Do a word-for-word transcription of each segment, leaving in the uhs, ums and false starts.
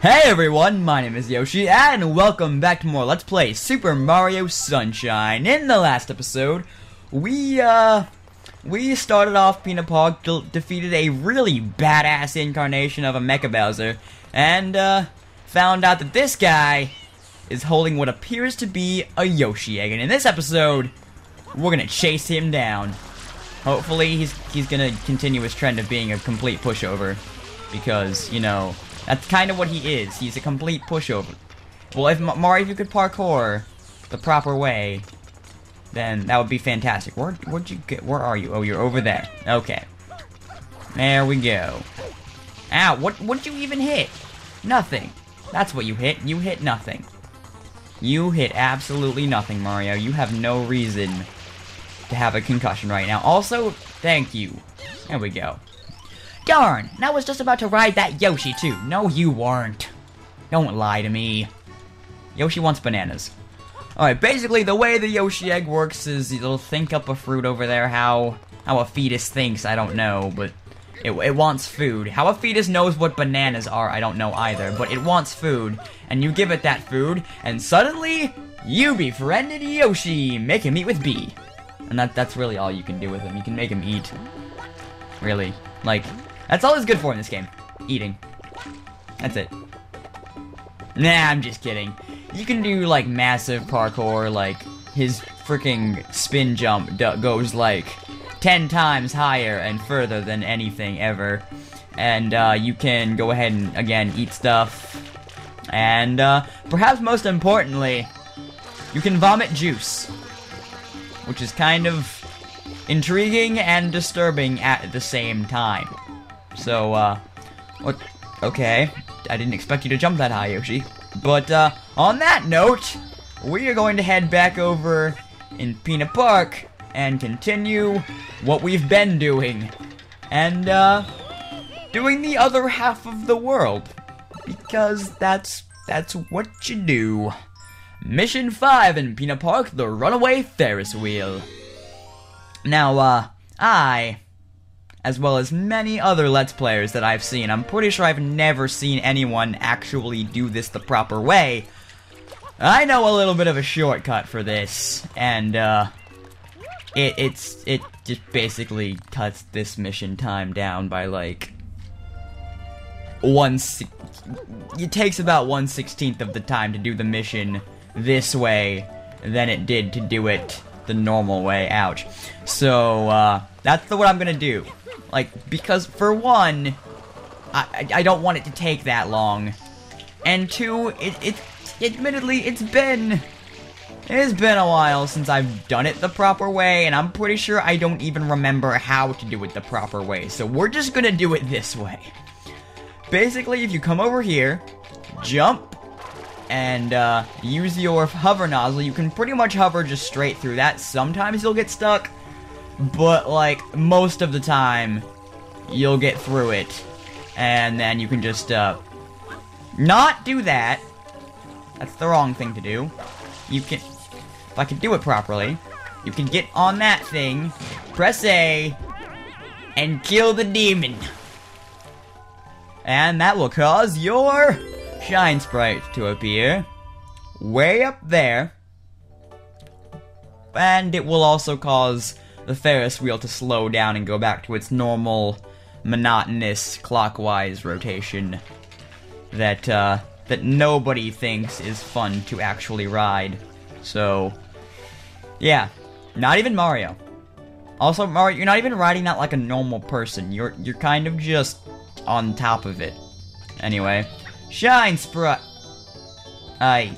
Hey everyone, my name is Yoshi, and welcome back to more Let's Play Super Mario Sunshine. In the last episode, we, uh, we started off Peanut Park, de defeated a really badass incarnation of a Mecha Bowser, and, uh, found out that this guy is holding what appears to be a Yoshi egg, and in this episode, we're gonna chase him down. Hopefully, he's, he's gonna continue his trend of being a complete pushover, because, you know, that's kind of what he is. He's a complete pushover. Well, if Mario, if you could parkour the proper way, then that would be fantastic. Where, where'd you get? Where are you? Oh, you're over there. Okay. There we go. Ow! What? What'd you even hit? Nothing. That's what you hit. You hit nothing. You hit absolutely nothing, Mario. You have no reason to have a concussion right now. Also, thank you. There we go. Darn! I was just about to ride that Yoshi, too. No, you weren't. Don't lie to me. Yoshi wants bananas. Alright, basically, the way the Yoshi egg works is it'll think up a fruit over there. How how a fetus thinks, I don't know, but it, it wants food. How a fetus knows what bananas are, I don't know either, but it wants food, and you give it that food, and suddenly, you befriended Yoshi! Make him eat with B. And that that's really all you can do with him. You can make him eat. Really. Like, that's all he's good for in this game. Eating. That's it. Nah, I'm just kidding. You can do, like, massive parkour, like, his freaking spin jump d goes, like, ten times higher and further than anything ever. And, uh, you can go ahead and, again, eat stuff. And, uh, perhaps most importantly, you can vomit juice. Which is kind of intriguing and disturbing at the same time. So, uh, what, okay, I didn't expect you to jump that high, Yoshi. But, uh, on that note, we are going to head back over in Peanut Park and continue what we've been doing. And, uh, doing the other half of the world. Because that's, that's what you do. Mission five in Peanut Park, the Runaway Ferris Wheel. Now, uh, I... as well as many other Let's Players that I've seen. I'm pretty sure I've never seen anyone actually do this the proper way. I know a little bit of a shortcut for this, and, uh, it, it's, it just basically cuts this mission time down by, like, one, si it takes about one sixteenth of the time to do the mission this way than it did to do it the normal way, ouch. So, uh, that's the, what I'm gonna do. Like, because, for one, I, I don't want it to take that long. And two, it, it, admittedly, it's been, it has been a while since I've done it the proper way, and I'm pretty sure I don't even remember how to do it the proper way, so we're just gonna do it this way. Basically, if you come over here, jump, and, uh, use your hover nozzle, you can pretty much hover just straight through that. Sometimes you'll get stuck. But, like, most of the time, you'll get through it. And then you can just, uh, not do that. That's the wrong thing to do. You can, if I could do it properly, you can get on that thing, press A, and kill the demon. And that will cause your Shine Sprite to appear way up there. And it will also cause the Ferris wheel to slow down and go back to its normal, monotonous, clockwise rotation that, uh, that nobody thinks is fun to actually ride. So, yeah. Not even Mario. Also, Mario, you're not even riding that like a normal person. You're, you're kind of just on top of it. Anyway. Shine Sprite! I...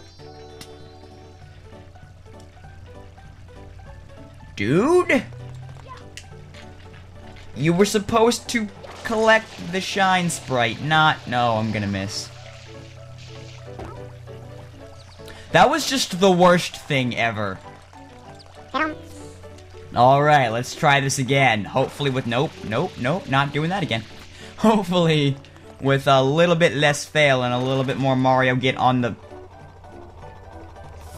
Dude? You were supposed to collect the Shine Sprite, not... No, I'm gonna miss. That was just the worst thing ever. Alright, let's try this again. Hopefully with... Nope, nope, nope, not doing that again. Hopefully with a little bit less fail and a little bit more Mario get on the...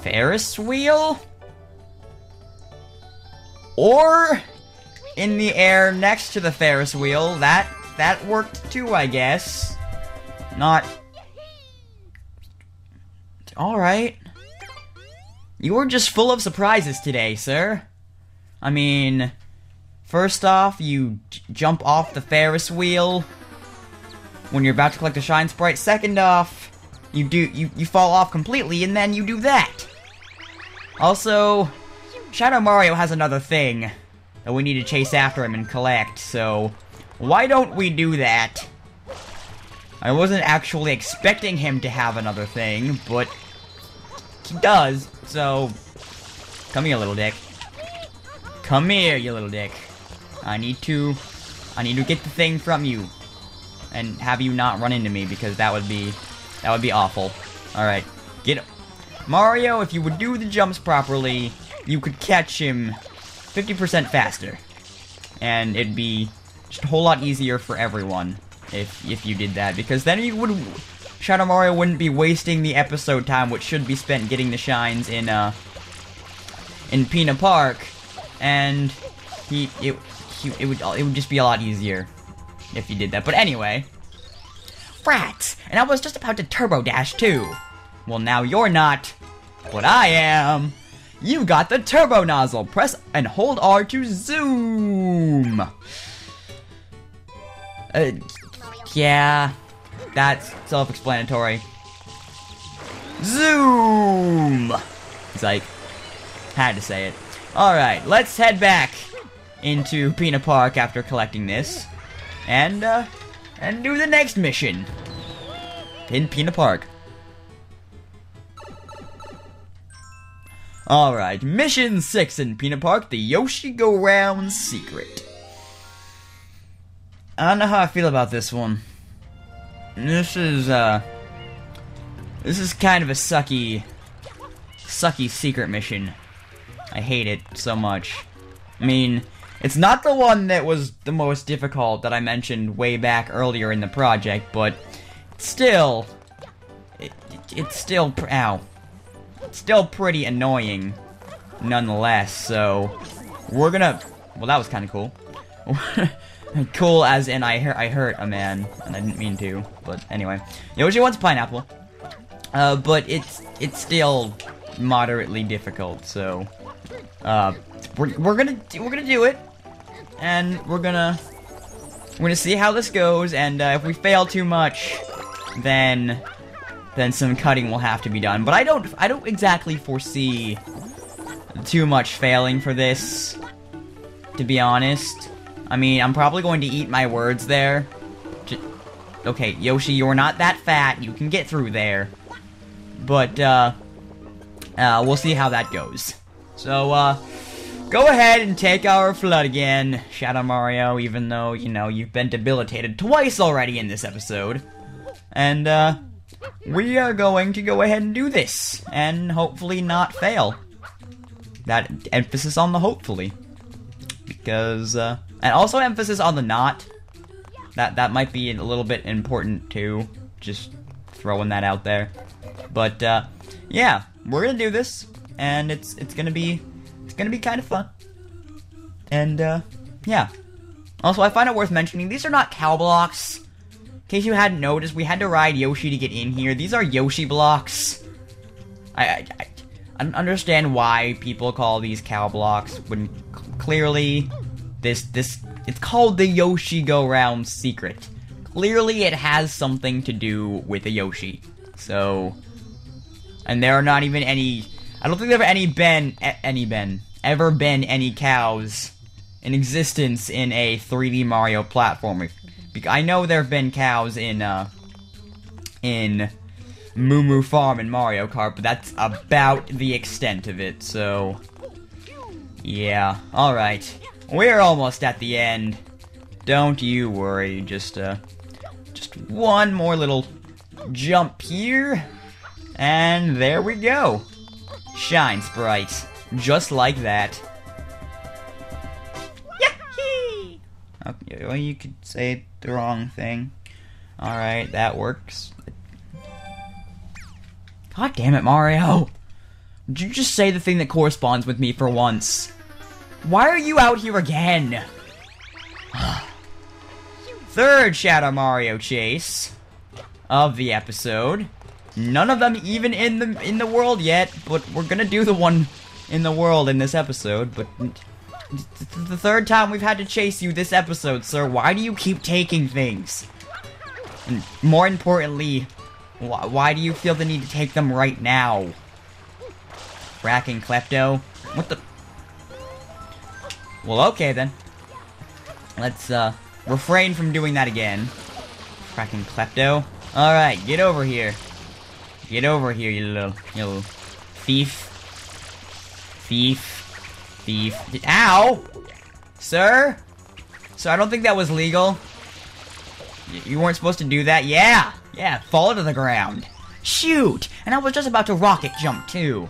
Ferris wheel? Or... in the air next to the Ferris wheel. That that worked too, I guess. Not Alright. You're just full of surprises today, sir. I mean, first off, you j jump off the Ferris wheel when you're about to collect a Shine Sprite. Second off, you do you, you fall off completely, and then you do that. Also, Shadow Mario has another thing that we need to chase after him and collect, so why don't we do that? I wasn't actually expecting him to have another thing, but he does, so come here, little dick. Come here, you little dick. I need to... I need to get the thing from you. And have you not run into me, because that would be... That would be awful. Alright, get him. Mario, if you would do the jumps properly, you could catch him fifty percent faster. And it'd be just a whole lot easier for everyone. If, if you did that, because then you would, Shadow Mario wouldn't be wasting the episode time, which should be spent getting the shines in, uh, in Pinna Park, and he, it, he, it would, it would just be a lot easier if you did that, but anyway. Rats! And I was just about to turbo dash too. Well, now you're not, but I am. You got the turbo nozzle. Press and hold R to zoom. Uh, Yeah, that's self-explanatory. Zoom! It's like, had to say it. Alright, let's head back into Pinna Park after collecting this. And, uh, and do the next mission. In Pinna Park. Alright, mission six in Pinna Park, the Yoshi Go Round Secret. I don't know how I feel about this one. This is, uh... This is kind of a sucky... Sucky secret mission. I hate it so much. I mean, it's not the one that was the most difficult that I mentioned way back earlier in the project, but... Still... It, it, it's still... Pr ow. It's still pretty annoying. Nonetheless, so... We're gonna... Well, that was kinda cool. Cool as in I, I hurt a man, and I didn't mean to, but anyway. Yoshi wants pineapple, uh, but it's it's still moderately difficult, so uh, we're we're gonna we're gonna do it, and we're gonna we're gonna see how this goes, and uh, if we fail too much, then then some cutting will have to be done. But I don't I don't exactly foresee too much failing for this, to be honest. I mean, I'm probably going to eat my words there. J okay, Yoshi, you're not that fat. You can get through there. But, uh, uh, we'll see how that goes. So, uh, go ahead and take our flood again, Shadow Mario, even though, you know, you've been debilitated twice already in this episode. And, uh, we are going to go ahead and do this, and hopefully not fail. That emphasis on the hopefully. Because, uh... and also emphasis on the not. That that might be a little bit important too. Just throwing that out there. But uh, yeah, we're gonna do this, and it's it's gonna be it's gonna be kind of fun. And uh, yeah. Also, I find it worth mentioning these are not cow blocks. In case you hadn't noticed, we had to ride Yoshi to get in here. These are Yoshi blocks. I I, I, I don't understand why people call these cow blocks when clearly. This, this, it's called the Yoshi Go Round Secret. Clearly it has something to do with a Yoshi. So, and there are not even any, I don't think there have any been, any been, ever been any cows in existence in a three D Mario platformer. I know there have been cows in, uh, in Moo Moo Farm and Mario Kart, but that's about the extent of it, so, yeah, alright. We're almost at the end. Don't you worry. Just, uh, just one more little jump here. And there we go. Shine Sprite. Just like that. Yahee! Okay, well, you could say the wrong thing. Alright, that works. God damn it, Mario. Did you just say the thing that corresponds with me for once? Why are you out here again? Third Shadow Mario chase of the episode. None of them even in the in the world yet, but we're gonna do the one in the world in this episode. But the third time we've had to chase you this episode, sir. Why do you keep taking things? And more importantly, wh why do you feel the need to take them right now? Racking Klepto. What the? Well, okay then. Let's uh refrain from doing that again. Cracking Klepto. Alright, get over here. Get over here, you little, you little thief. Thief. Thief. Ow! Sir? So I don't think that was legal. Y you weren't supposed to do that? Yeah! Yeah, fall to the ground. Shoot! And I was just about to rocket jump, too.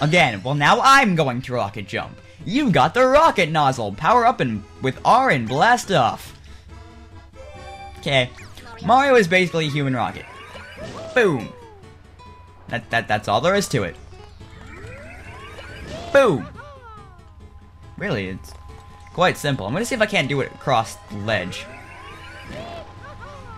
Again, well now I'm going to rocket jump. You got the rocket nozzle. Power up and with R and blast off. Okay. Mario is basically Human Rocket. Boom. That that that's all there is to it. Boom. Really, it's quite simple. I'm gonna see if I can't do it across the ledge.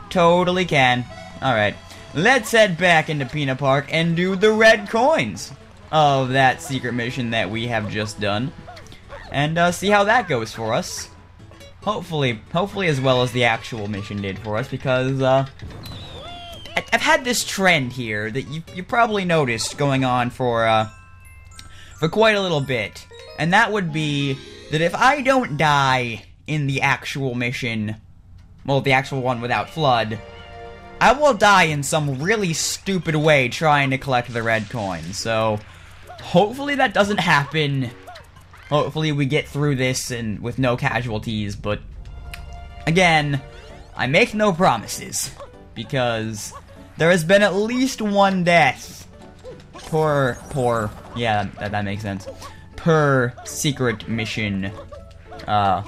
Totally can. Alright. Let's head back into Peanut Park and do the red coins of that secret mission that we have just done. And uh, see how that goes for us. Hopefully, hopefully as well as the actual mission did for us, because uh, I I've had this trend here that you, you probably noticed going on for uh, for quite a little bit, and that would be that if I don't die in the actual mission, well, the actual one without Flood, I will die in some really stupid way trying to collect the red coin, so hopefully that doesn't happen. Hopefully we get through this and with no casualties, but again, I make no promises because there has been at least one death per per yeah that, that makes sense per secret mission uh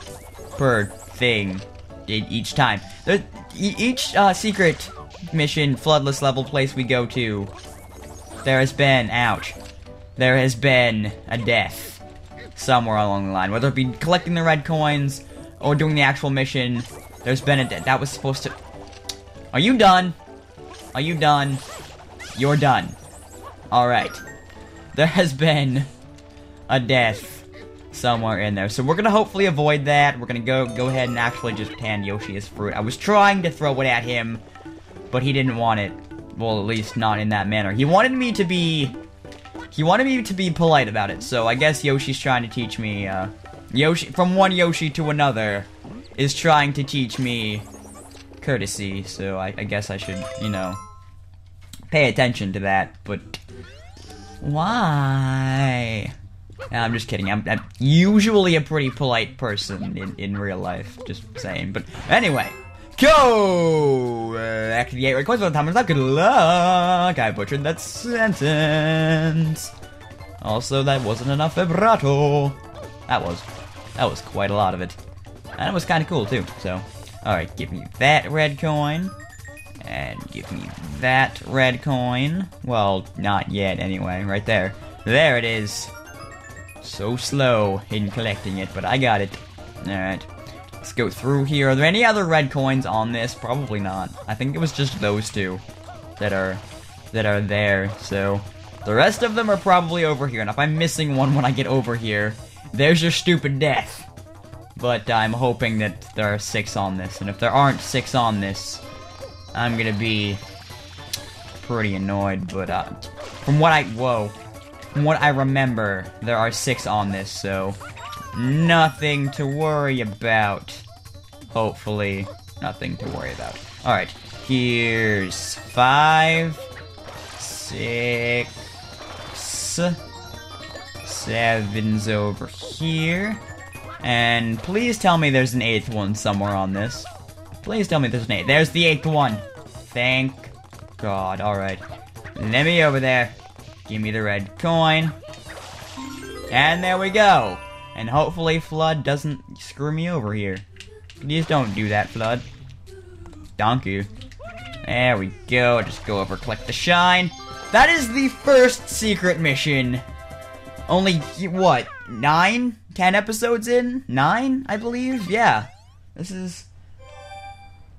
per thing each time. There, each uh, secret mission floodless level place we go to, there has been ouch there has been a death somewhere along the line, whether it be collecting the red coins or doing the actual mission. There's been a death. That was supposed to. Are you done? Are you done? You're done. All right. There has been a death somewhere in there, so we're gonna hopefully avoid that. We're gonna go go ahead and actually just hand Yoshi his fruit. I was trying to throw it at him, but he didn't want it. Well, at least not in that manner. He wanted me to be. He wanted me to be polite about it, so I guess Yoshi's trying to teach me, uh... Yoshi, from one Yoshi to another, is trying to teach me courtesy, so I, I guess I should, you know, pay attention to that, but... Why? No, I'm just kidding, I'm, I'm usually a pretty polite person in, in real life, just saying, but anyway... Go! Uh, activate request for the time. Good luck! I butchered that sentence. Also, that wasn't enough vibrato. That was. That was quite a lot of it. And it was kind of cool, too. So, alright, give me that red coin. And give me that red coin. Well, not yet, anyway. Right there. There it is. So slow in collecting it, but I got it. Alright. Let's go through here. Are there any other red coins on this? Probably not. I think it was just those two that are that are there. So the rest of them are probably over here. And if I'm missing one when I get over here, there's your stupid death. But I'm hoping that there are six on this. And if there aren't six on this, I'm gonna be pretty annoyed. But uh, from what I whoa, from what I remember, there are six on this. So. Nothing to worry about. Hopefully, nothing to worry about. Alright, here's five, six, seven's over here. And please tell me there's an eighth one somewhere on this. Please tell me there's an eighth. There's the eighth one. Thank God. Alright. Let me over there. Give me the red coin. And there we go. And hopefully Flood doesn't screw me over here. Please don't do that, Flood. Thank you. There we go. Just go over, collect the shine. That is the first secret mission. Only, what, nine? Ten episodes in? Nine, I believe? Yeah. This is...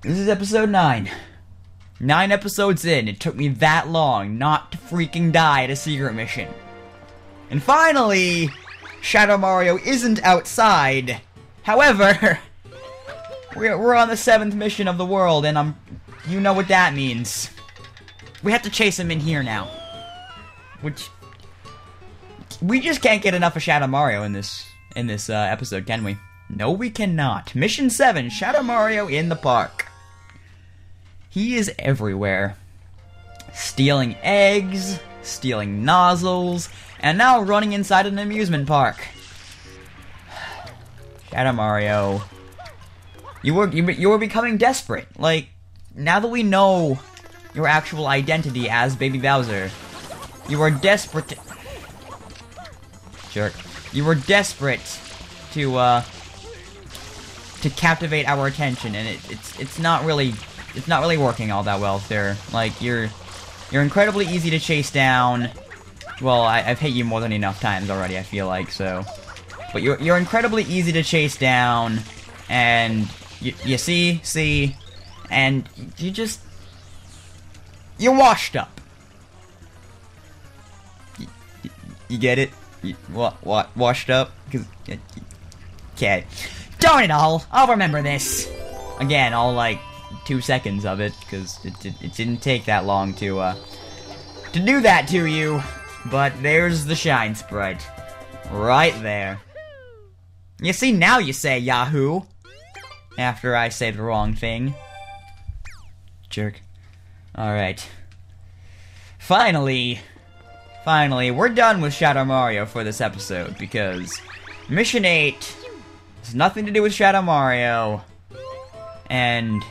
This is episode nine. Nine episodes in, it took me that long not to freaking die at a secret mission. And finally, Shadow Mario isn't outside. However, we're, we're on the seventh mission of the world, and I'm, you know what that means. We have to chase him in here now. Which, we just can't get enough of Shadow Mario in this, in this uh, episode, can we? No, we cannot. Mission seven, Shadow Mario in the park. He is everywhere. Stealing eggs, stealing nozzles, and now running inside an amusement park. Shadow Mario. You were, you, you were becoming desperate. Like, now that we know your actual identity as Baby Bowser, you are desperate to... Jerk. You were desperate to, uh... to captivate our attention, and it, it's it's not really it's not really working all that well there. Like you're you're incredibly easy to chase down. Well, I, I've hit you more than enough times already. I feel like so, but you're you're incredibly easy to chase down, and you you see see, and you just you're washed up. You, you, you get it? You, what what washed up? Cause okay. Darn it all! I'll remember this! Again, all like two seconds of it, because it, it, it didn't take that long to, uh, to do that to you. But there's the Shine Sprite. Right there. You see, now you say Yahoo! After I say the wrong thing. Jerk. Alright. Finally! Finally, we're done with Shadow Mario for this episode, because Mission eight... It's nothing to do with Shadow Mario, and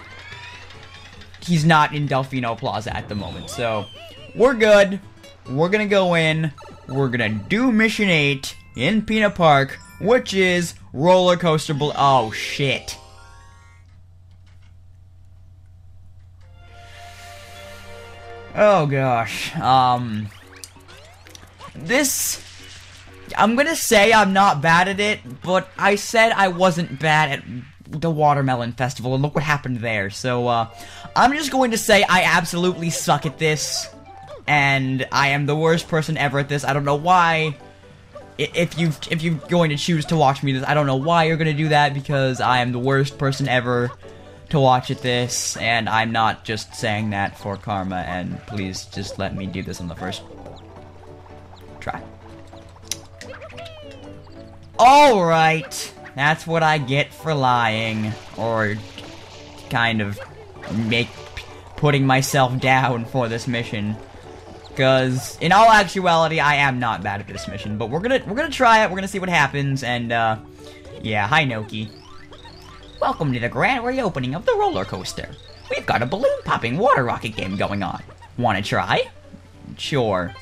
he's not in Delfino Plaza at the moment, so we're good. We're gonna go in, we're gonna do Mission eight in Pinna Park, which is roller coaster bl- oh shit. Oh gosh, um, this... I'm gonna say I'm not bad at it, but I said I wasn't bad at the Watermelon Festival, and look what happened there. So, uh, I'm just going to say I absolutely suck at this, and I am the worst person ever at this. I don't know why, if you if you're going to choose to watch me this, I don't know why you're gonna do that, because I am the worst person ever to watch at this, and I'm not just saying that for karma, and please just let me do this on the first try. Alright, that's what I get for lying, or kind of make putting myself down for this mission. Cause in all actuality, I am not bad at this mission, but we're gonna we're gonna try it. We're gonna see what happens, and uh, yeah, hi Noki. Welcome to the grand reopening of the roller coaster. We've got a balloon popping water rocket game going on. Wanna try? Sure.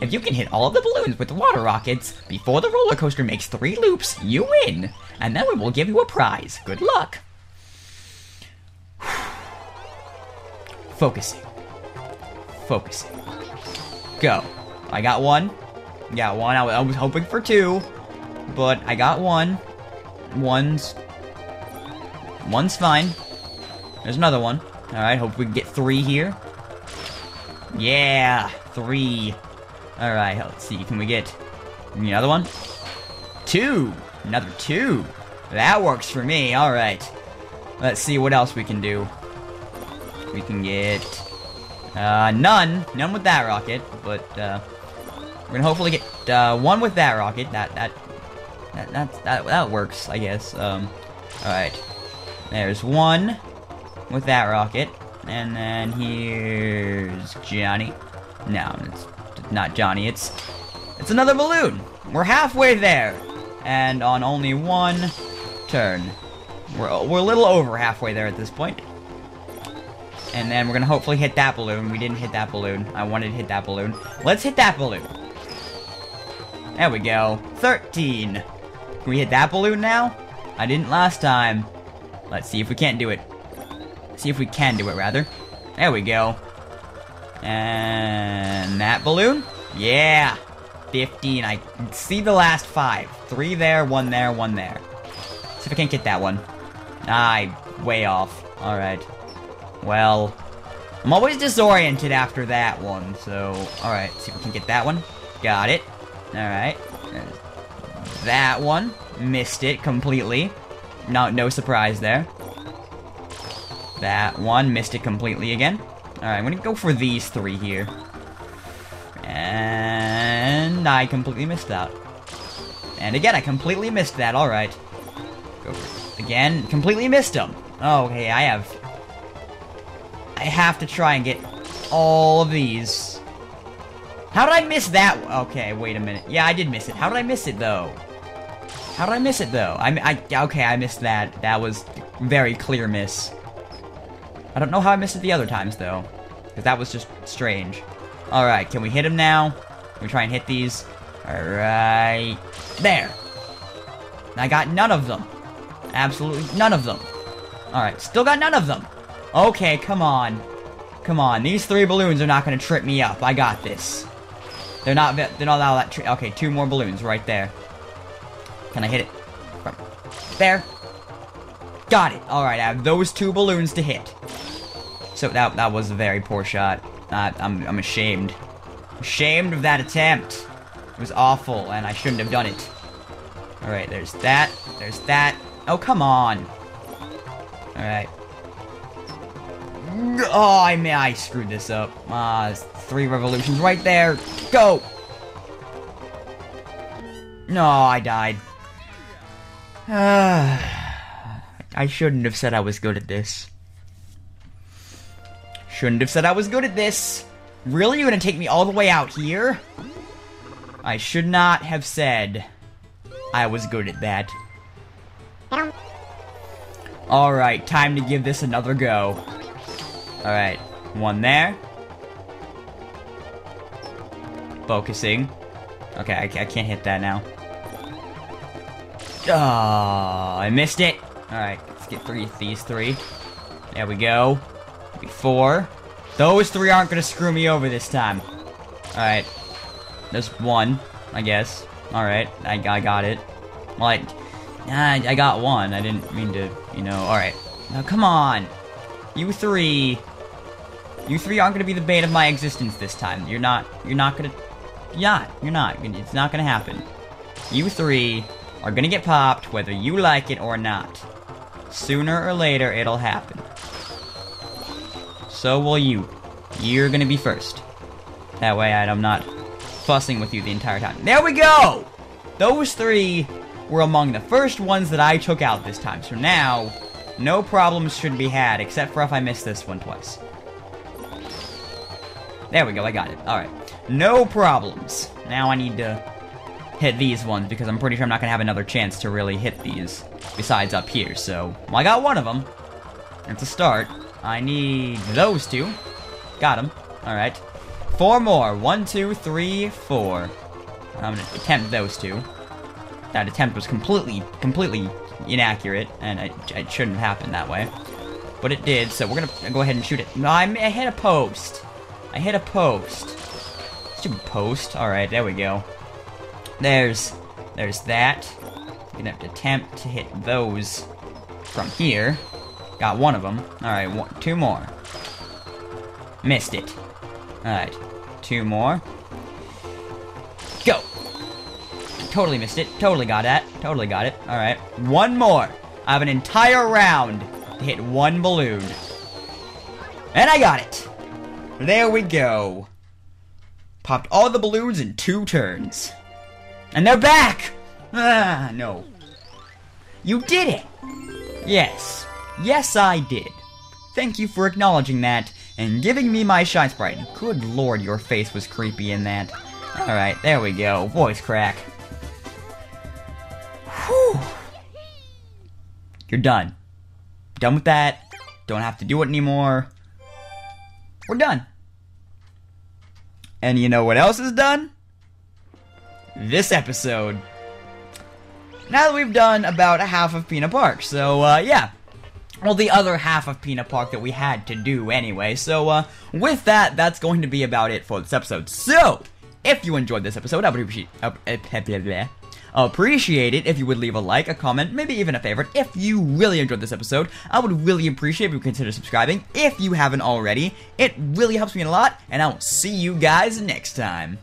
If you can hit all of the balloons with water rockets before the roller coaster makes three loops, you win! And then we will give you a prize. Good luck! Focusing. Focusing. Go. I got one. Got one. I was hoping for two, but I got one. One's... One's fine. There's another one. Alright, hope we can get three here. Yeah! Three. Alright, let's see, can we get another one? Two! Another two! That works for me, alright. Let's see what else we can do. We can get... Uh, none. None with that rocket, but, uh... we're gonna hopefully get, uh, one with that rocket. That, that... That, that, that, that works, I guess. Um, alright. There's one with that rocket. And then here's Johnny. No, it's... Not Johnny, it's it's another balloon. We're halfway there, and on only one turn. We're, we're a little over halfway there at this point. And then we're gonna hopefully hit that balloon. We didn't hit that balloon. I wanted to hit that balloon. Let's hit that balloon. There we go. thirteen. Can we hit that balloon now? I didn't last time. Let's see if we can't do it. See if we can do it, rather. There we go. And that balloon? Yeah! fifteen. I can see the last five. Three there, one there, one there. See if I can't get that one. Ah, way off. Alright. Well, I'm always disoriented after that one, so... Alright, see if we can get that one. Got it. Alright. That one. Missed it completely. Not, no surprise there. That one. Missed it completely again. Alright, I'm gonna go for these three here. And... I completely missed that. And again, I completely missed that. Alright. Go for it. Again, completely missed them. Oh, okay, I have... I have to try and get all of these. How did I miss that? Okay, wait a minute. Yeah, I did miss it. How did I miss it, though? How did I miss it, though? I, I okay, I missed that. That was a very clear miss. I don't know how I missed it the other times, though. Because that was just strange. Alright, can we hit him now? Can we try and hit these? Alright. There! I got none of them. Absolutely none of them. Alright, still got none of them. Okay, come on. Come on, these three balloons are not gonna trip me up. I got this. They're not, they're not all that tri- Okay, two more balloons right there. Can I hit it? There. Got it. Alright, I have those two balloons to hit. So that, that was a very poor shot. Uh, I'm, I'm ashamed. Ashamed of that attempt. It was awful, and I shouldn't have done it. Alright, there's that. There's that. Oh, come on. Alright. Oh, I mean, I screwed this up. Ah, uh, three revolutions right there. Go! No, I died. Uh, I shouldn't have said I was good at this. Shouldn't have said I was good at this. Really? You're gonna take me all the way out here? I should not have said I was good at that. Alright, time to give this another go. Alright, one there. Focusing. Okay, I, I can't hit that now. Oh, I missed it. Alright, let's get three of these three. There we go. Four. Those three aren't gonna screw me over this time. Alright. There's one, I guess. Alright, I, I got it. Well, I, I, I got one. I didn't mean to, you know. Alright. Now, come on. You three... You three aren't gonna be the bane of my existence this time. You're not, you're not gonna, you're not, you're not, it's not gonna happen. You three are gonna get popped whether you like it or not. Sooner or later, it'll happen. So will you. You're gonna be first. That way I'm not fussing with you the entire time. There we go! Those three were among the first ones that I took out this time, so now, no problems should be had, except for if I miss this one twice. There we go, I got it. Alright. No problems. Now I need to hit these ones, because I'm pretty sure I'm not going to have another chance to really hit these, besides up here, so... Well, I got one of them. That's a start. I need those two. Got them. Alright. Four more. One, two, three, four. I'm going to attempt those two. That attempt was completely, completely inaccurate, and it, it shouldn't happen that way. But it did, so we're going to go ahead and shoot it. No, I, I hit a post. I hit a post. Stupid post. Alright, there we go. There's... There's that. I'm gonna have to attempt to hit those from here. Got one of them. Alright, one, two more. Missed it. Alright. Two more. Go! Totally missed it. Totally got that. Totally got it. Alright. One more. I have an entire round to hit one balloon. And I got it! There we go. Popped all the balloons in two turns. And they're back! Ah, no. You did it! Yes. Yes, I did. Thank you for acknowledging that and giving me my Shine Sprite. Good lord, your face was creepy in that. Alright, there we go. Voice crack. Whew. You're done. Done with that. Don't have to do it anymore. We're done. And you know what else is done? This episode. Now that we've done about half of Peanut Park, so, uh, yeah. Well, the other half of Peanut Park that we had to do anyway, so, uh, with that, that's going to be about it for this episode. So, if you enjoyed this episode, I would appreciate... Uh, uh, blah, blah, blah. appreciate it if you would leave a like, a comment, maybe even a favorite. If you really enjoyed this episode, I would really appreciate if you consider subscribing if you haven't already. It really helps me a lot, and I will see you guys next time.